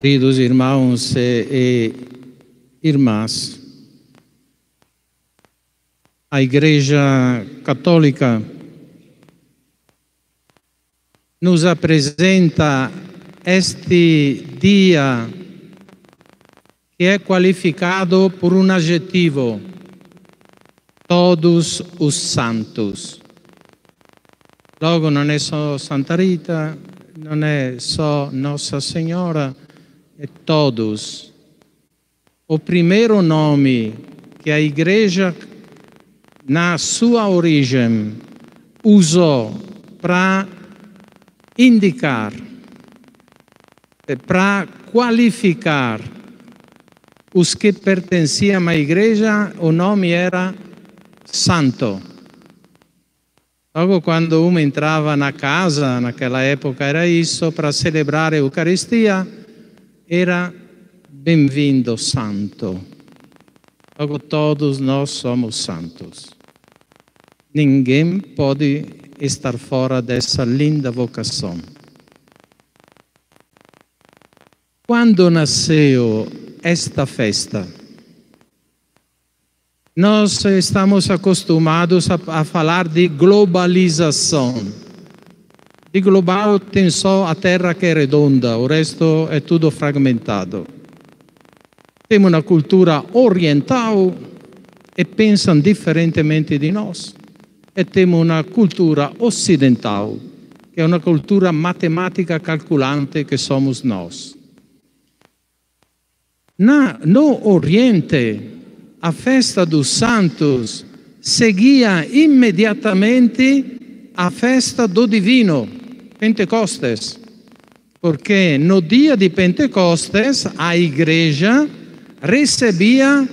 Queridos irmãos e irmãs, a Igreja Católica nos apresenta este dia que é qualificado por um adjetivo: todos os santos. Logo, não é só Santa Rita, não é só Nossa Senhora, e todos. O primeiro nome que a Igreja, na sua origem, usou para indicar, para qualificar os que pertenciam à Igreja, o nome era santo. Logo, quando um entrava na casa, naquela época era isso, para celebrar a Eucaristia, era bem-vindo, santo. Logo, todos nós somos santos. Ninguém pode estar fora dessa linda vocação. Quando nasceu esta festa? Nós estamos acostumados a falar de globalização. Di global tem só a terra che è redonda, o resto è tutto fragmentato. Temo una cultura orientale e pensano differentemente di noi. E temo una cultura occidentale, che è una cultura matematica calcolante che siamo noi. No Oriente, a festa dos Santos seguia immediatamente a festa do Divino, Pentecostes, porque no dia de Pentecostes a Igreja recebia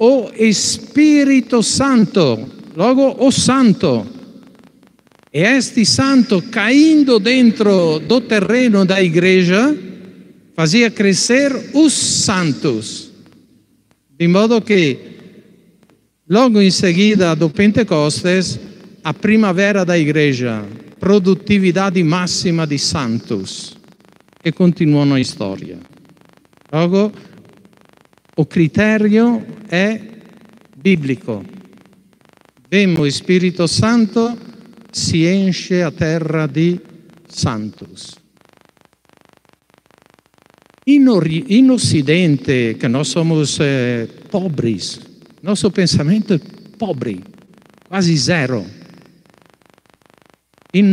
o Espírito Santo, logo o Santo. E este Santo, caindo dentro do terreno da Igreja, fazia crescer os santos. De modo que, logo em seguida do Pentecostes, a primavera da Igreja, produtividade máxima de santos, que continuam na história. Logo, o critério é bíblico. Vemos o Espírito Santo, se enche a terra de santos. Em Ocidente, que nós somos pobres, nosso pensamento é pobre, quase zero. In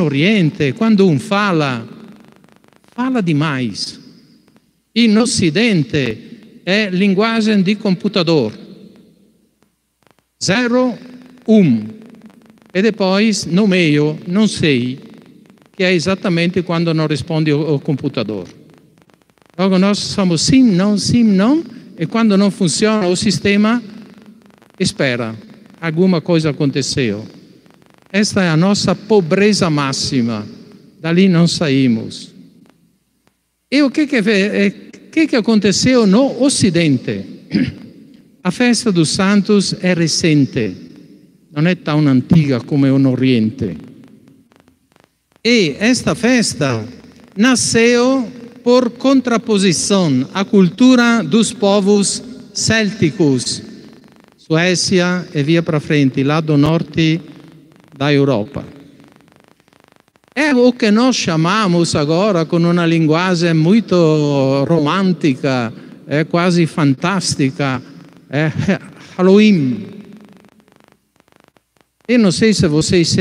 Oriente, quando um fala demais. In Ocidente é linguagem de computador. 0, 1. E depois, no meio, não sei, que é exatamente quando não responde o computador. Logo, nós somos sim, não, e quando não funciona o sistema, espera, alguma coisa aconteceu. Esta é a nossa pobreza máxima. Dali não saímos. E o que aconteceu no Ocidente? A festa dos Santos é recente. Não é tão antiga como no Oriente. E esta festa nasceu por contraposição à cultura dos povos célticos. Suécia e via para frente, lá do norte da Europa. É o que nós chamamos agora, com uma linguagem muito romântica, quase fantástica, Halloween. Eu não sei se vocês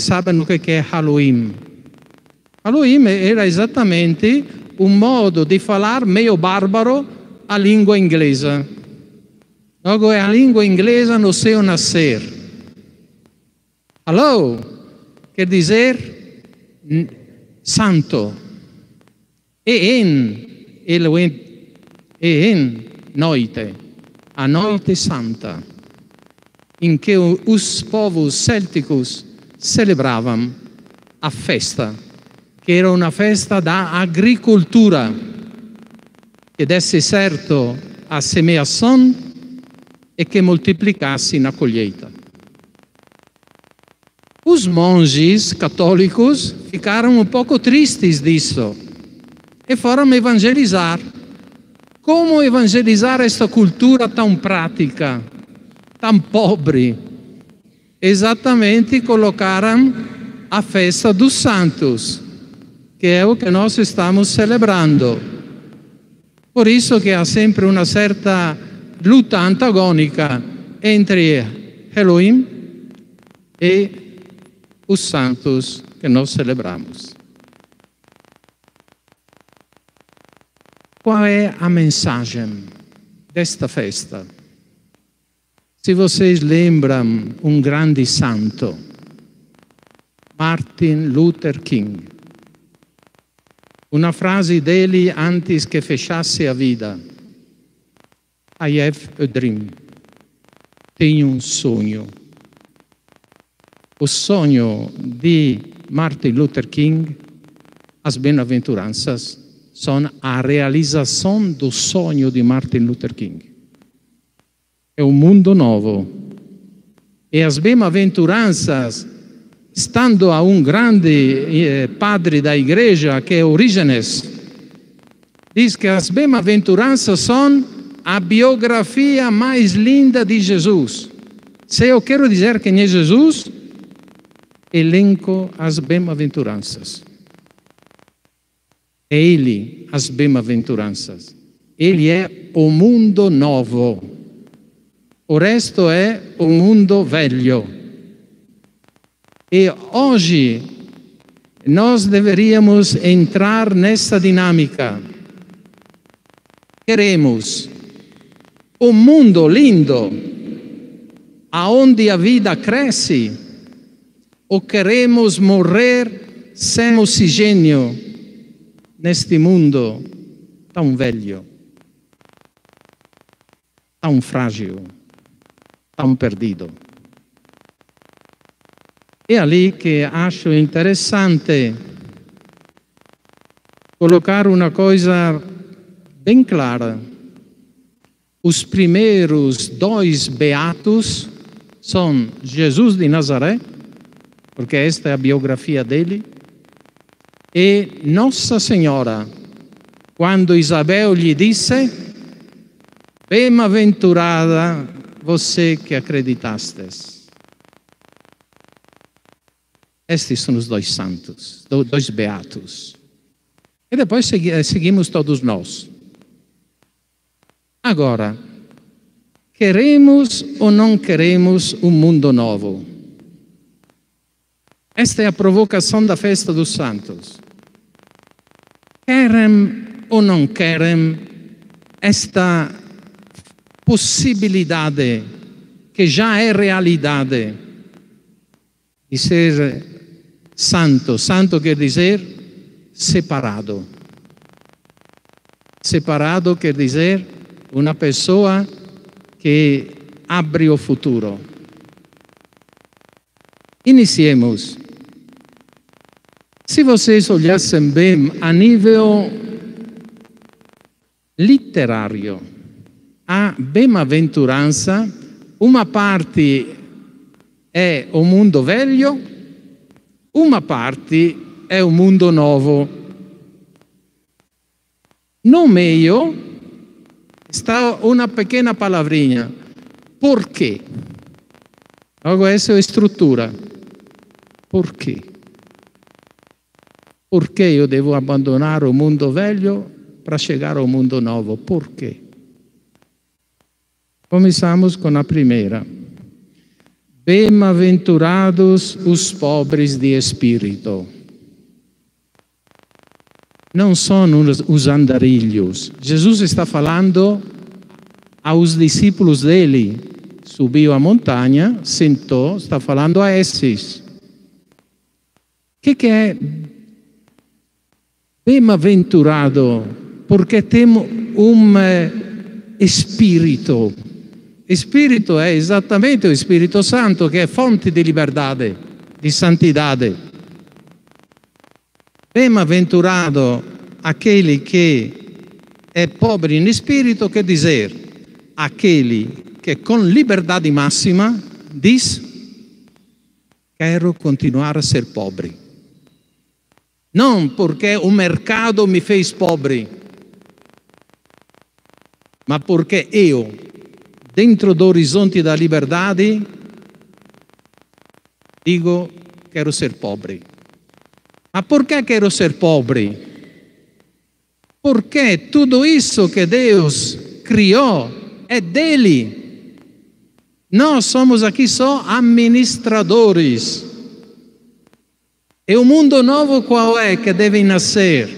sabem o que é Halloween. Halloween era exatamente um modo de falar meio bárbaro a língua inglesa. Logo, é a língua inglesa no seu nascer. Hello quer dizer santo. E em noite, a noite santa, em que os povos célticos celebravam a festa, que era uma festa da agricultura, que desse certo a semeação e que multiplicasse na colheita. Os monges católicos ficaram um pouco tristes disso. e foram evangelizar. Como evangelizar esta cultura tão prática, tão pobre? Exatamente, colocaram a festa dos santos, que é o que nós estamos celebrando. Por isso que há sempre uma certa luta antagônica entre Elohim e os santos que nós celebramos. Qual é a mensagem desta festa? Se vocês lembram um grande santo, Martin Luther King, uma frase dele antes que fechasse a vida: I have a dream. Tenho um sonho. O sonho di Martin Luther King, as bem-aventuranças, sono a realizzazione do sonho di Martin Luther King. È un mondo nuovo. E as bem-aventuranças, stando a un grande padre da igreja, che è Orígenes, diz che as bem-aventuranças sono a biografia mais linda di Jesus. Se eu quero dizer quem é Jesus, elenco as bem-aventuranças. É Ele as bem-aventuranças. Ele é o mundo novo. O resto é o mundo velho. E hoje nós deveríamos entrar nessa dinâmica. Queremos um mundo lindo, aonde a vida cresce, ou queremos morrer sem oxigênio neste mundo tão velho, tão frágil, tão perdido? É ali que acho interessante colocar uma coisa bem clara. Os primeiros 2 beatos são Jesus de Nazaré, porque esta é a biografia dele, e Nossa Senhora, quando Isabel lhe disse: bem-aventurada você que acreditastes. Estes são os 2 santos, 2 beatos. E depois seguimos todos nós. Agora, queremos ou não queremos um mundo novo? Esta é a provocação da festa dos santos. Querem ou não querem esta possibilidade, que já é realidade, de ser santo? Santo quer dizer separado. Separado quer dizer una persona che apre o futuro. Iniciemos. Se vocês olhassem bem a nível literário, a bem-aventurança, uma parte è o mondo velho, uma parte è o mondo novo. No meio está una pequena palavrinha. Por quê? Logo, essa é a estrutura. Por quê? Por que eu devo abandonar o mundo velho para chegar ao mundo novo? Por quê? Começamos com a primeira. Bem-aventurados os pobres de espírito. Não são os andarilhos. Jesus está falando aos discípulos dele. Subiu a montanha, sentou, está falando a esses. O que é bem-aventurado? Porque temos um espírito. Espírito é exatamente o Espírito Santo, que é fonte de liberdade, de santidade. Bem-aventurado aquele que é pobre em espírito, quer dizer, aquele que com liberdade máxima diz: quero continuar a ser pobre. Non perché o mercado mi fez pobre, ma perché io, dentro d'orizzonti da liberdade, dico, quero ser pobre. Ma perché quero ser pobre? Perché tutto isso che Dio criò è dele. Noi somos aqui só administradores. E o mundo novo qual é que deve nascer?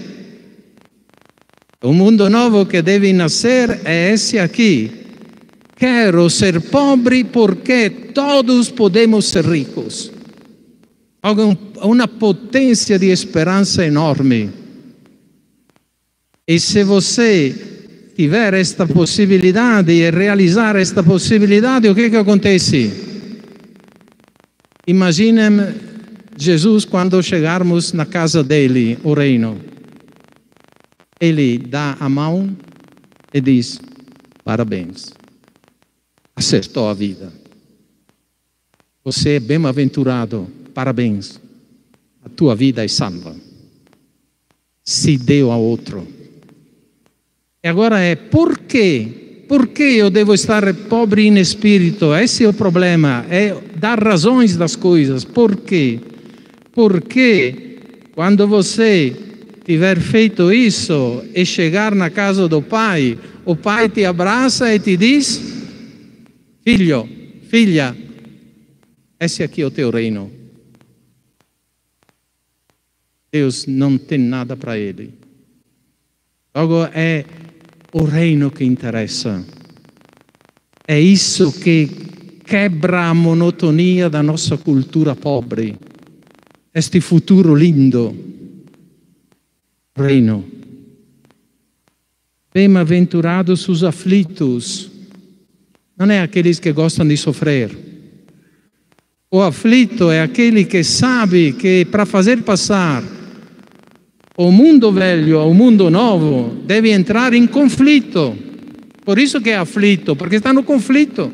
O mundo novo que deve nascer é esse aqui. Quero ser pobre porque todos podemos ser ricos. Há uma potência de esperança enorme. E se você tiver questa possibilità e realizzare questa possibilità, o che acontece? Immaginem Gesù quando chegarmos na casa dele, o reino. Ele dá a mão e diz: parabéns, acertou a vida. Você é bem-aventurado, parabéns, a tua vida é salva. Se deu a outro. E agora è perché? Perché io devo stare pobre in spirito? Esse è il problema, è dar ragioni das coisas. Perché? Perché quando você tiver feito isso e chegar na casa do Pai, o Pai ti abraça e ti diz: figlio, figlia, esse aqui è o teu reino. Deus non tem nada para ele. Logo è o reino che interessa. È isso che quebra a monotonia da nostra cultura pobre. Este futuro lindo. Reino. Bem-aventurados os aflitos. Non è aqueles che gostano di soffrire. O afflito è aquele che sa che per fazer passare o mundo velho o mundo novo deve entrare in conflitto. Por isso che è afflitto, perché sta no conflitto.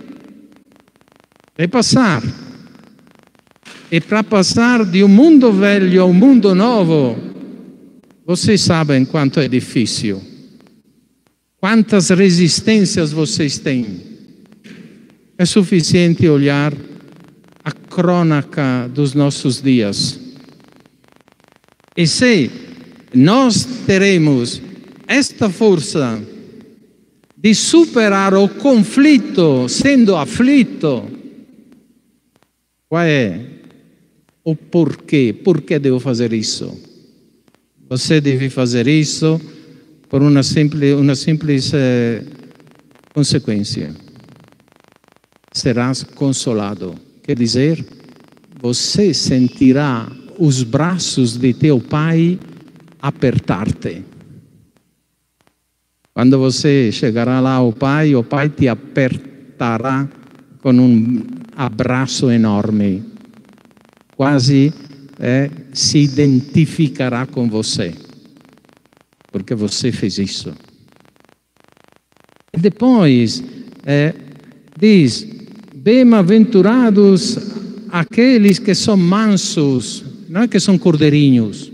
Deve passare. E per passare di un mondo velho a un mondo novo, vocês sabem quanto è difficile. Quantas resistenze vocês têm. È sufficiente olhar a cronaca dos nossos dias. E se nós teremos esta forza di superare o conflitto sendo afflitto. Qual è o perché? Perché devo fare isso? Você deve fare isso per una semplice conseguenza. Serás consolato. Quer dizer, você sentirá os braços de teu Pai apertar-te. Quando você chegará lá ao Pai, o Pai ti apertará com um abraço enorme. Quase se identificará com você. Porque você fez isso. E depois diz: bem-aventurados aqueles que são mansos. Não é que são cordeirinhos.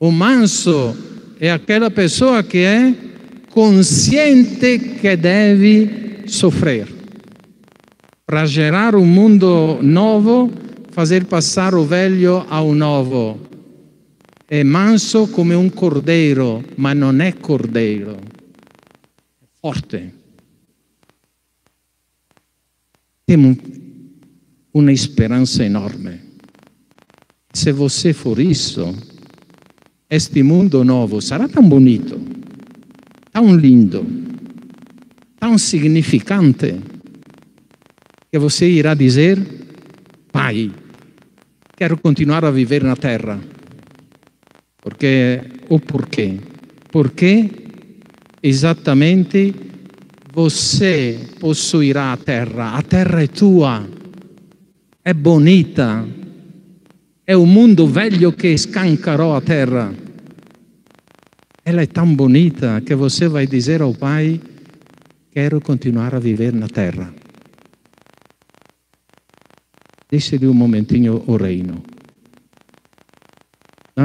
O manso è aquella persona che è consciente che deve soffrire. Per gerare un mondo nuovo, far passare il vecchio a un nuovo. È manso come un cordeiro, ma non è cordeiro. È forte. Abbiamo una speranza enorme. Se você for isso, este mundo novo sarà tão bonito, tão lindo, tão significante, che você irá dizer: Pai, quero continuare a vivere na terra. Perché? O perché? Perché esattamente você possuirà a terra è tua, è bonita, è un mondo vecchio che scancarò a terra. Ela è tan bonita che você vai dire al Pai: quero continuare a vivere na terra. Deixe di un momentino o reino.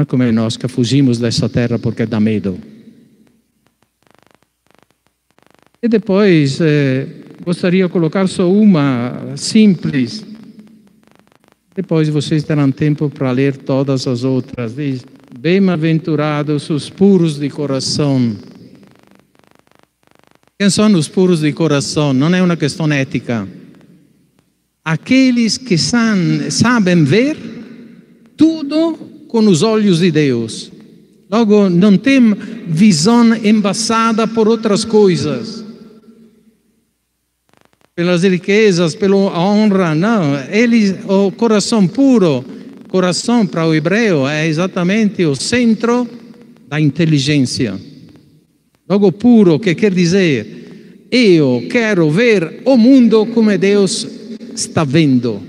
Como nós que fugimos dessa terra porque dá medo. E depois, gostaria de colocar só uma simples. Depois vocês terão tempo para ler todas as outras. Diz: bem-aventurados os puros de coração. Quem são os puros de coração? Não é uma questão ética. Aqueles que sabem ver tudo com os olhos de Deus. Logo, não tem visão embaçada por outras coisas. Pelas riquezas, pela honra, não. Eles, o coração puro, coração para o hebreu, é exatamente o centro da inteligência. Logo, puro, que quer dizer, eu quero ver o mundo como Deus está vendo.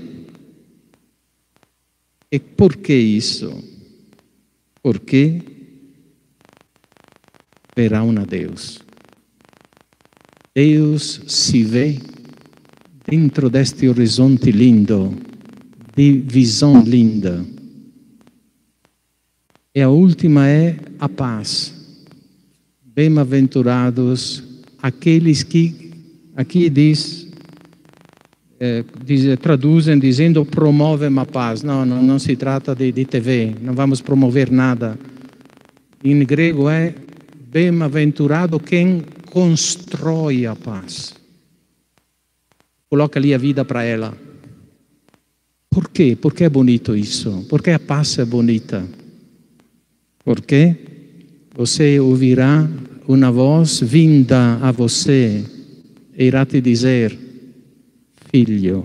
E por que isso? Porque verão a Deus. Deus se vê dentro deste horizonte lindo, de visão linda. E a última é a paz. Bem-aventurados aqueles que, aqui traduzem dizendo promovem a paz. Não se trata de TV, não vamos promover nada. Em grego é bem-aventurado quem constrói a paz. Coloca ali a vida para ela. Por quê? Porque é bonito isso. Porque a paz é bonita. Porque você ouvirá uma voz vinda a você e irá te dizer: Filho.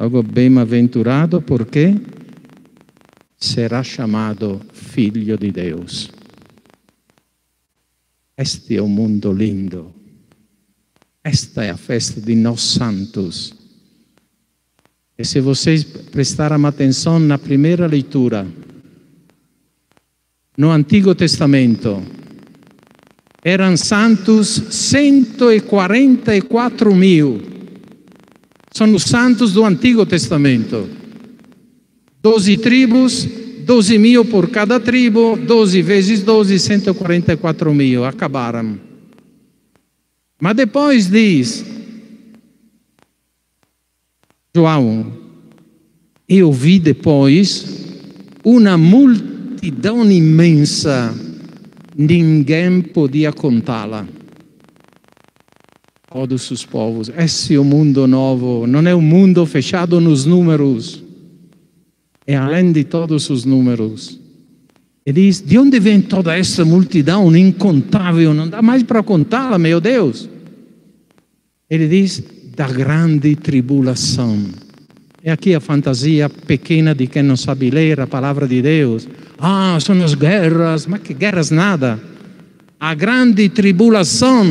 Logo, bem-aventurado porque será chamado Filho de Deus. Este é um mundo lindo. Esta é a festa de nós santos. E se vocês prestaram atenção na primeira leitura, no Antigo Testamento, eram santos 144.000. São os santos do Antigo Testamento. 12 tribos, 12.000 por cada tribo, 12 vezes 12, 144.000. Acabaram. Mas depois diz João: eu vi depois uma multidão imensa, ninguém podia contá-la. Todos os povos. Esse é o mundo novo, não é um mundo fechado nos números. É além de todos os números. E diz: de onde vem toda essa multidão incontável? Não dá mais para contá-la, meu Deus. Ele diz: da grande tribulação. E aqui a fantasia pequena de quem não sabe ler a palavra de Deus. Ah, são as guerras. Mas que guerras nada. A grande tribulação.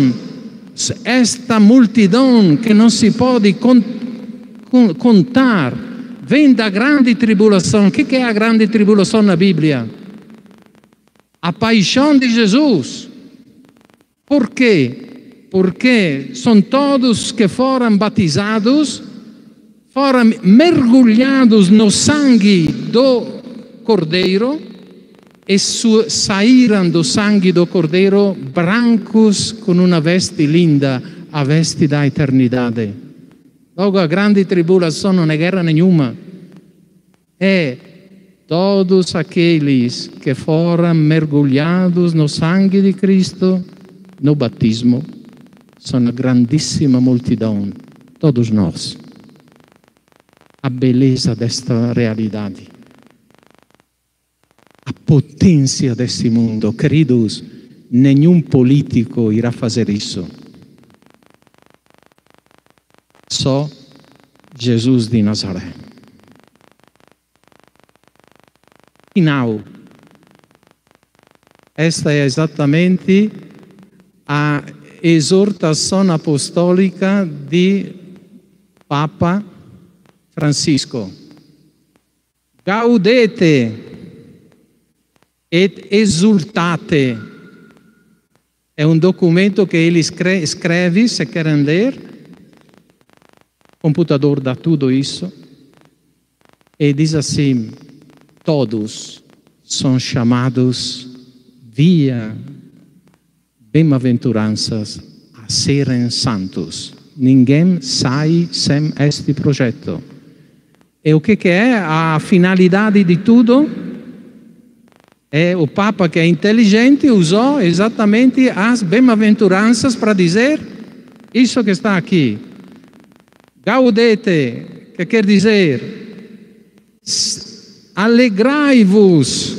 Esta multidão que não se pode contar. Vem da grande tribulação. O que é a grande tribulação na Bíblia? A paixão de Jesus. Por quê? Porque são todos que foram batizados, foram mergulhados no sangue do Cordeiro e saíram do sangue do Cordeiro brancos com uma veste linda, a veste da eternidade. Logo, a grande tribulação não é guerra nenhuma. É todos aqueles que foram mergulhados no sangue de Cristo, no batismo, são uma grandíssima multidão, todos nós. A beleza desta realidade, a potência desse mundo, queridos, nenhum político irá fazer isso. Só Jesus de Nazaré. Final. Esta é exatamente a exortação apostólica de Papa Francisco. Gaudete et exultate. É um documento que ele escreve, se querem ler. O computador dá tudo isso. E diz assim: todos são chamados via bem-aventuranças a serem santos. Ninguém sai sem este projeto. E o que é a finalidade de tudo? É o Papa, que é inteligente, usou exatamente as bem-aventuranças para dizer isso que está aqui. Gaudete, que quer dizer alegrai-vos.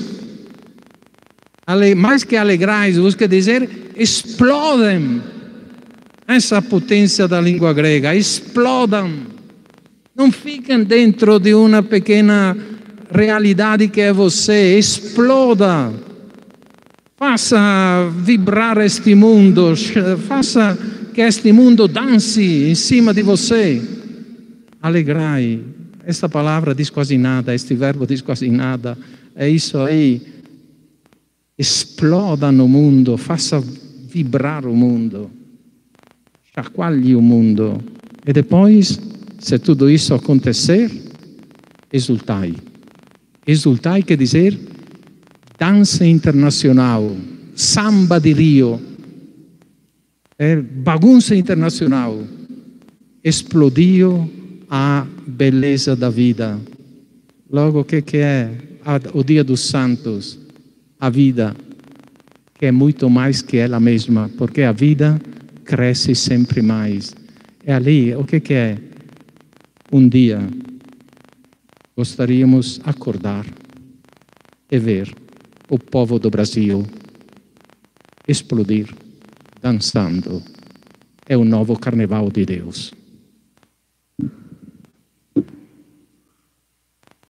Mais que alegrai-vos, quer dizer explodem. Essa potência da língua grega, explodam. Não fiquem dentro de uma pequena realidade que é você, exploda. Faça vibrar este mundo, faça que este mundo dance em cima de você. Alegrai. Esta palavra diz quase nada, este verbo diz quase nada. É isso aí. Exploda no mundo, faça vibrar o mundo. Chacoalhe o mundo. E depois, se tudo isso acontecer, exultai. Exultai quer dizer dança internacional, samba de Rio, bagunça internacional. Explodiu a beleza da vida. Logo, o que é o Dia dos Santos? A vida, que é muito mais que ela mesma, porque a vida cresce sempre mais. E ali, o que é? Um dia gostaríamos de acordar e ver o povo do Brasil explodir, dançando. É o novo carnaval de Deus.